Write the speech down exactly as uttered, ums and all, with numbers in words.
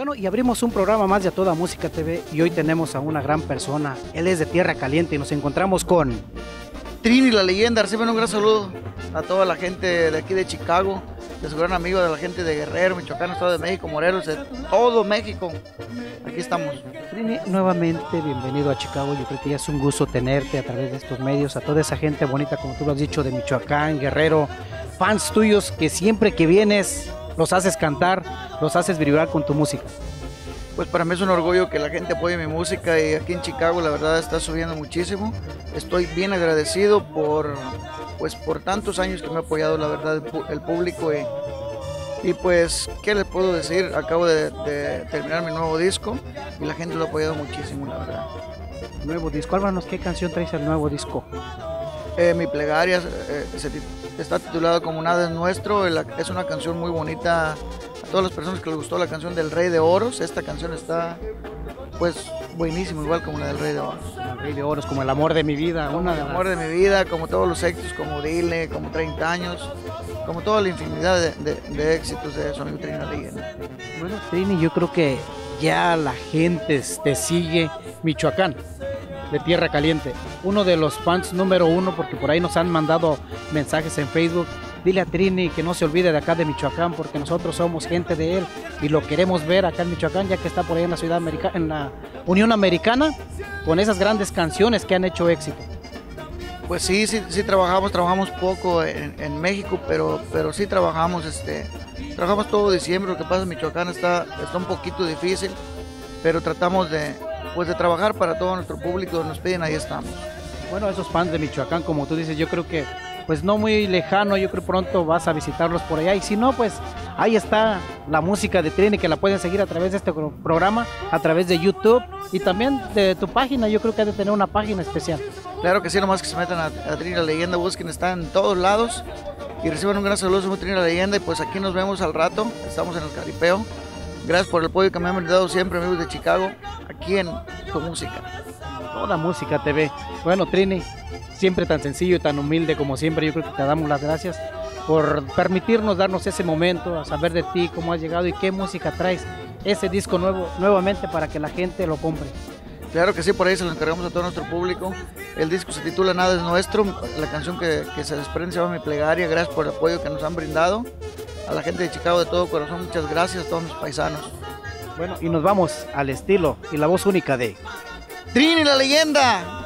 Bueno, y abrimos un programa más de A Toda Música T V y hoy tenemos a una gran persona. Él es de Tierra Caliente y nos encontramos con Trini la Leyenda. Reciben un gran saludo a toda la gente de aquí de Chicago, de su gran amigo, de la gente de Guerrero, Michoacán, Estado de México, Morelos, de todo México. Aquí estamos. Trini, nuevamente bienvenido a Chicago. Yo creo que ya es un gusto tenerte a través de estos medios, a toda esa gente bonita, como tú lo has dicho, de Michoacán, Guerrero, fans tuyos que siempre que vienes los haces cantar, los haces vibrar con tu música. Pues para mí es un orgullo que la gente apoye mi música y aquí en Chicago la verdad está subiendo muchísimo. Estoy bien agradecido por, pues, por tantos años que me ha apoyado la verdad el público y, y pues qué les puedo decir, acabo de, de terminar mi nuevo disco y la gente lo ha apoyado muchísimo la verdad. Nuevo disco, háblanos qué canción traes al nuevo disco. Eh, mi plegaria eh, se, está titulada como Nada es Nuestro, es una canción muy bonita. Todas las personas que les gustó la canción del Rey de Oros, esta canción está pues buenísima, igual como la del Rey de Oros. El Rey de Oros, como el amor de mi vida. Como una el de amor las... de mi vida, como todos los éxitos, como Dile, como treinta años, como toda la infinidad de, de, de éxitos de Sonido Trinidad. Bueno, Trini, yo creo que ya la gente te sigue, Michoacán, de Tierra Caliente, uno de los fans número uno, porque por ahí nos han mandado mensajes en Facebook. Dile a Trini que no se olvide de acá de Michoacán, porque nosotros somos gente de él y lo queremos ver acá en Michoacán, ya que está por ahí en la ciudad americana, en la Unión Americana, con esas grandes canciones que han hecho éxito. Pues sí, sí, sí trabajamos, trabajamos poco en, en México, pero, pero sí trabajamos, este, trabajamos todo diciembre. Lo que pasa en Michoacán está, está un poquito difícil, pero tratamos de, pues, de trabajar para todo nuestro público, nos piden, ahí estamos. Bueno, esos fans de Michoacán, como tú dices, yo creo que pues no muy lejano, yo creo pronto vas a visitarlos por allá, y si no, pues ahí está la música de Trini, que la pueden seguir a través de este programa, a través de YouTube, y también de tu página. Yo creo que ha de tener una página especial. Claro que sí, nomás que se metan a, a Trini la Leyenda, busquen, están en todos lados, y reciban un gran saludo, somos Trini la Leyenda, y pues aquí nos vemos al rato, estamos en el Caripeo. Gracias por el apoyo que me han brindado siempre, amigos de Chicago, aquí en Tu Música. Toda Música T V. Bueno, Trini, siempre tan sencillo y tan humilde como siempre, yo creo que te damos las gracias por permitirnos darnos ese momento, a saber de ti, cómo has llegado y qué música traes, ese disco nuevo, nuevamente para que la gente lo compre. Claro que sí, por ahí se lo encargamos a todo nuestro público. El disco se titula Nada es Nuestro, la canción que, que se desprende se llama Mi Plegaria. Gracias por el apoyo que nos han brindado. A la gente de Chicago de todo corazón, muchas gracias a todos mis paisanos. Bueno, y nos vamos al estilo y la voz única de Trini la Leyenda.